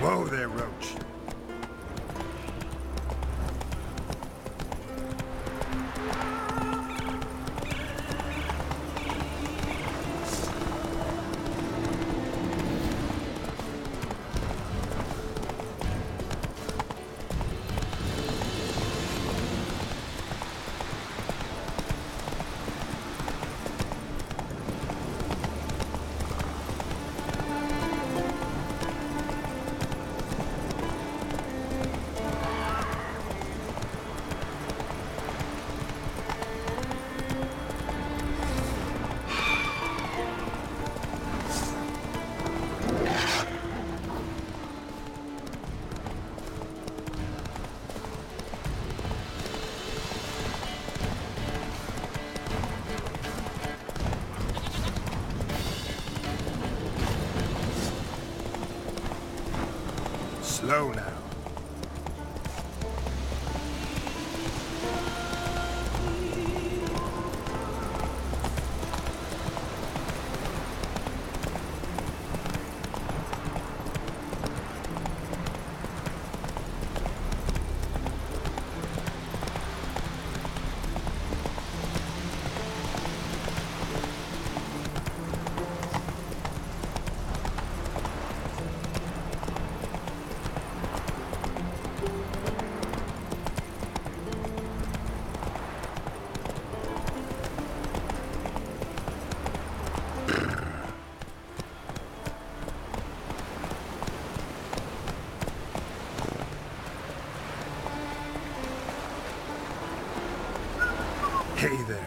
Whoa there, Roach. Slow now. Hey there.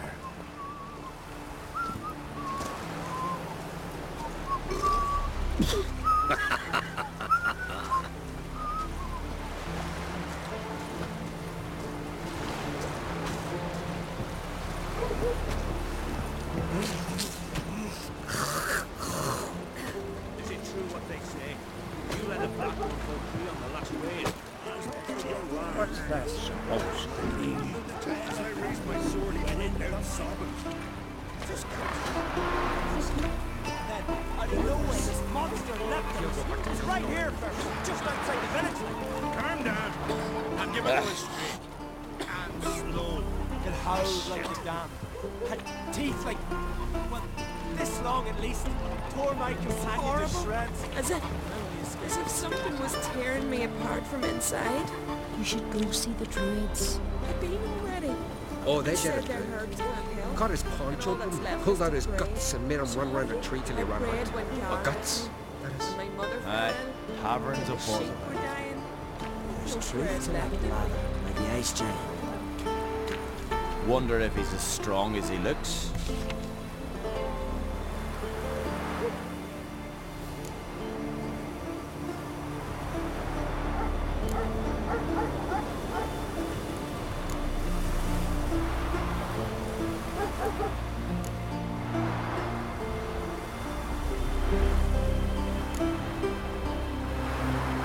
Is it true what they say? You let a black wolf go free on the last raid. What's that supposed to mean? As I raised my sword, he went out sobbing. I don't know where this monster left us. It's right here first, just outside the village. Calm down. I'm giving it a straight. And slow. It howled like a dam. Had teeth like, well, this long at least. Tore my cassette into shreds. As if something was tearing me apart from inside. You should go see the druids. I've been already. Oh, they did it. Caught his paunch open, pulled out his guts, and made him run round a tree till he ran out. Oh, guts. That is. Aye, taverns of water. There's truth to that lad, like the ice giant. Wonder if he's as strong as he looks. Watch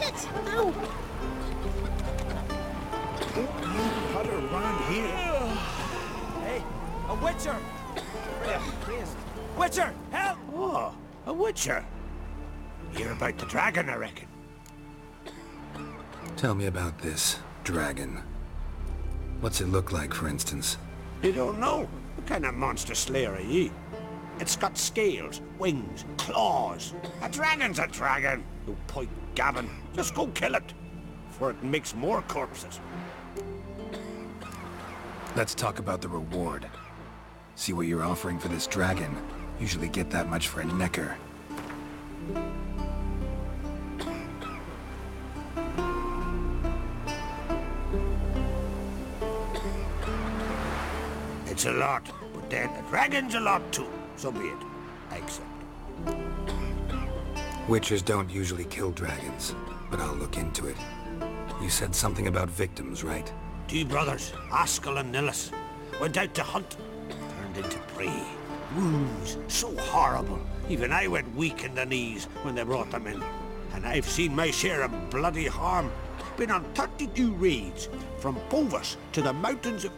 it! Ow! Don't you putter around here! Hey, a witcher! Witcher, help! Oh, a witcher! You're about the dragon, I reckon. Tell me about this dragon. What's it look like, for instance? You don't know. What kind of monster slayer are you? It's got scales, wings, claws. A dragon's a dragon. No point, Gavin. Just go kill it, for it makes more corpses. Let's talk about the reward. See what you're offering for this dragon. Usually get that much for a nekker. It's a lot, but then a dragon's a lot too. So be it. I accept. Witchers don't usually kill dragons, but I'll look into it. You said something about victims, right? Two brothers, Askell and Nilus, went out to hunt, turned into prey. Wounds so horrible, even I went weak in the knees when they brought them in. And I've seen my share of bloody harm. Been on 32 raids, from Povus to the mountains of...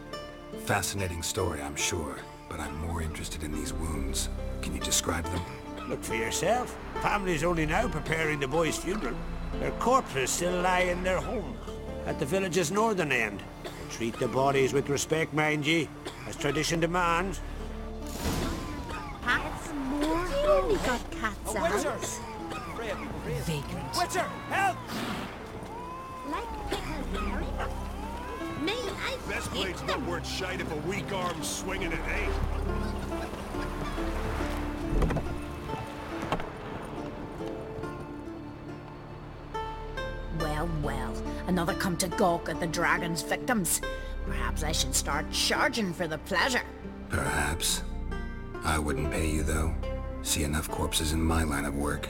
Fascinating story, I'm sure, but I'm more interested in these wounds. Can you describe them? Look for yourself. Family's only now preparing the boy's funeral. Their corpses still lie in their homes, at the village's northern end. Treat the bodies with respect, mind ye, as tradition demands. Cats more? You only got cats out. Vagrant. Witcher, help! Like pickles, may I best blade's not worth shite if a weak arm swinging at eight. Well, well. Another come to gawk at the dragon's victims. Perhaps I should start charging for the pleasure. Perhaps. I wouldn't pay you, though. See enough corpses in my line of work.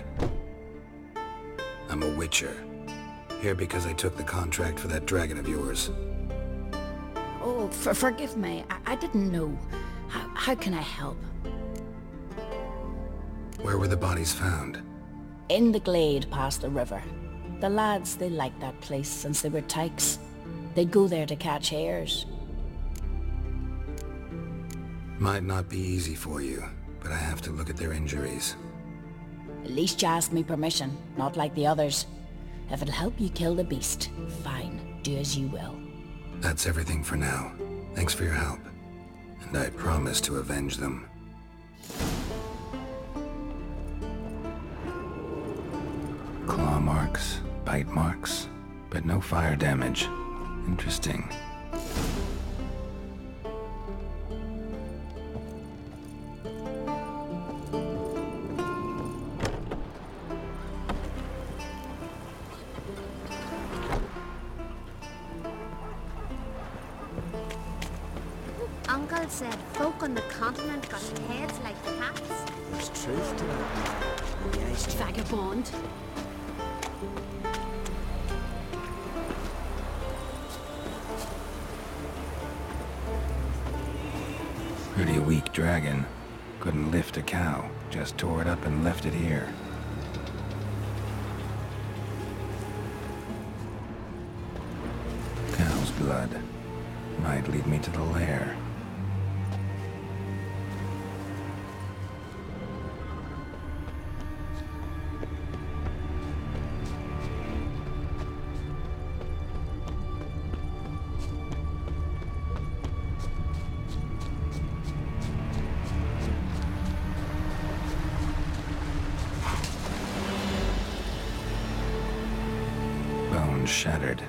I'm a witcher. Here because I took the contract for that dragon of yours. Oh, forgive me. I didn't know. How can I help? Where were the bodies found? In the glade past the river. The lads, they liked that place since they were tykes. They'd go there to catch hares. Might not be easy for you, but I have to look at their injuries. At least you asked me permission, not like the others. If it'll help you kill the beast, fine, do as you will. That's everything for now. Thanks for your help. And I promise to avenge them. Claw marks, bite marks, but no fire damage. Interesting. Uncle said folk on the continent got heads like cats. There's truth to that. Vagabond. Pretty weak dragon. Couldn't lift a cow. Just tore it up and left it here. Cow's blood. Might lead me to the lair. Bones shattered.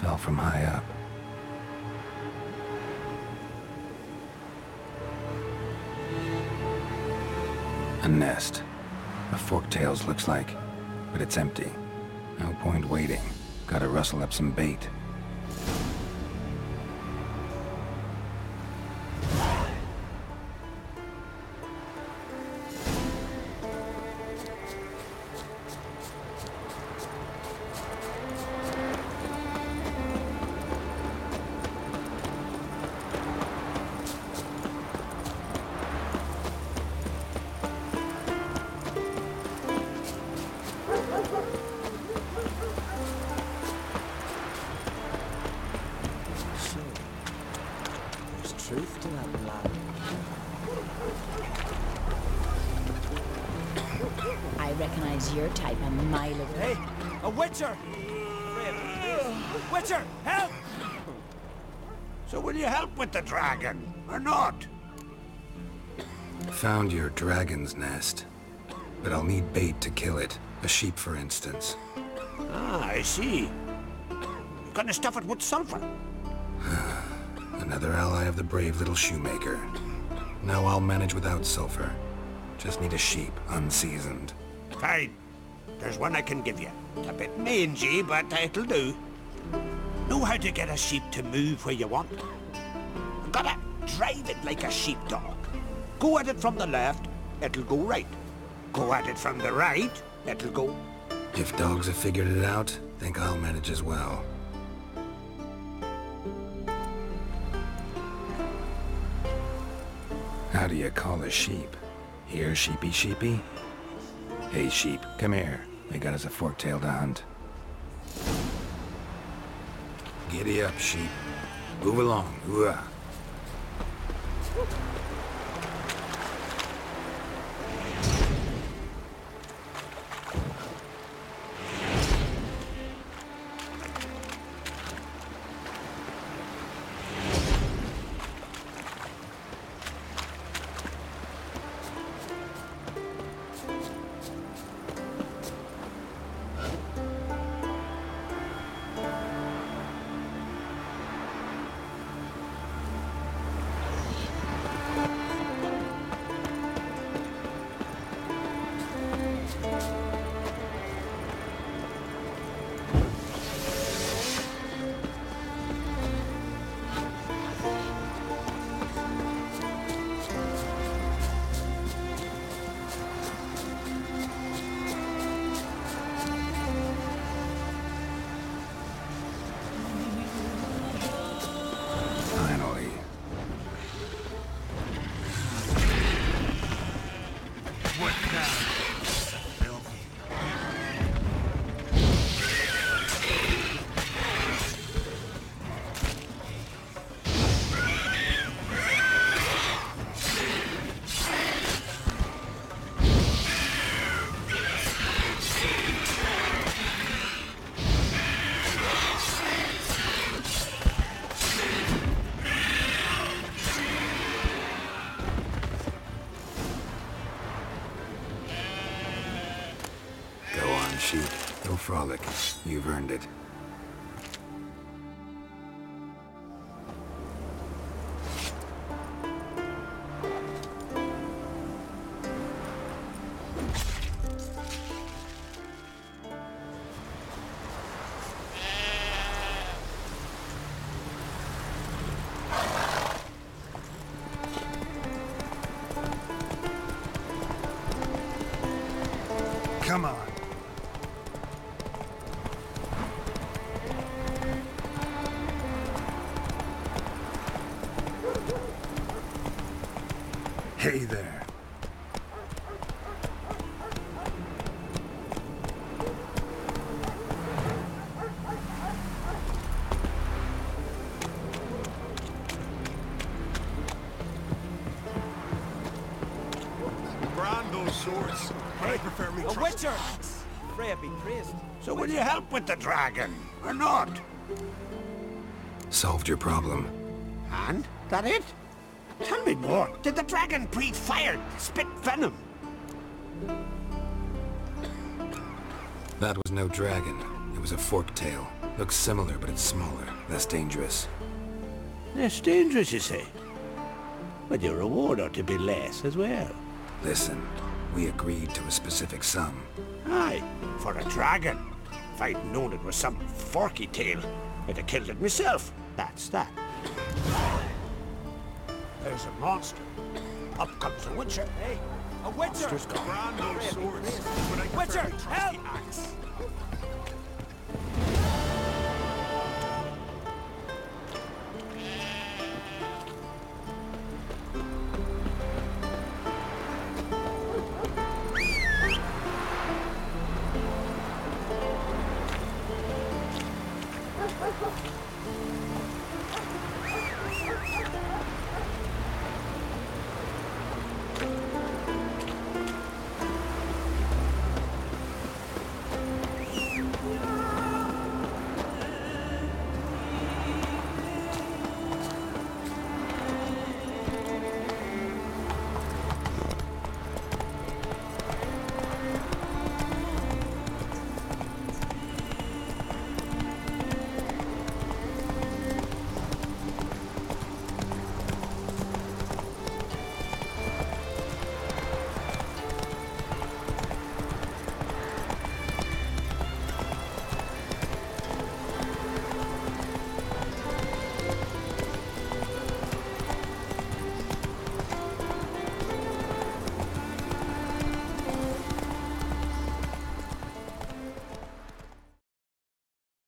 Fell from high up. A nest. A fork-tails looks like, but it's empty. No point waiting. Gotta rustle up some bait. Truth to that blood. I recognize your type a mile away. Hey, a witcher! Witcher, help! So will you help with the dragon, or not? Found your dragon's nest, but I'll need bait to kill it. A sheep, for instance. Ah, I see. You're gonna stuff it with sulfur. Another ally of the brave little shoemaker. Now I'll manage without sulfur. Just need a sheep, unseasoned. Fine. There's one I can give you. It's a bit mangy, but it'll do. Know how to get a sheep to move where you want. Gotta drive it like a sheepdog. Go at it from the left, it'll go right. Go at it from the right, it'll go... If dogs have figured it out, think I'll manage as well. How do you call a sheep? Here, sheepy, sheepy? Hey, sheep, come here. They got us a fork-tail to hunt. Giddy up, sheep. Move along, hoo-ah. No frolic. You've earned it. Come on. Hey there. Brontosaurus. I prefer me a witcher. Freya be praised. So will you help with the dragon or not? Solved your problem. And that it? Tell me more. Did the dragon breathe fire, spit venom? That was no dragon. It was a forked tail. Looks similar, but it's smaller, less dangerous. Less dangerous, you say? But your reward ought to be less as well. Listen, we agreed to a specific sum. Aye, for a dragon. If I'd known it was some forky tail, I'd have killed it myself. That's that. There's a monster. Up comes a witcher. Hey, a witcher! Monster's gone. Brontosaurus. Witcher, help!